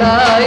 Love.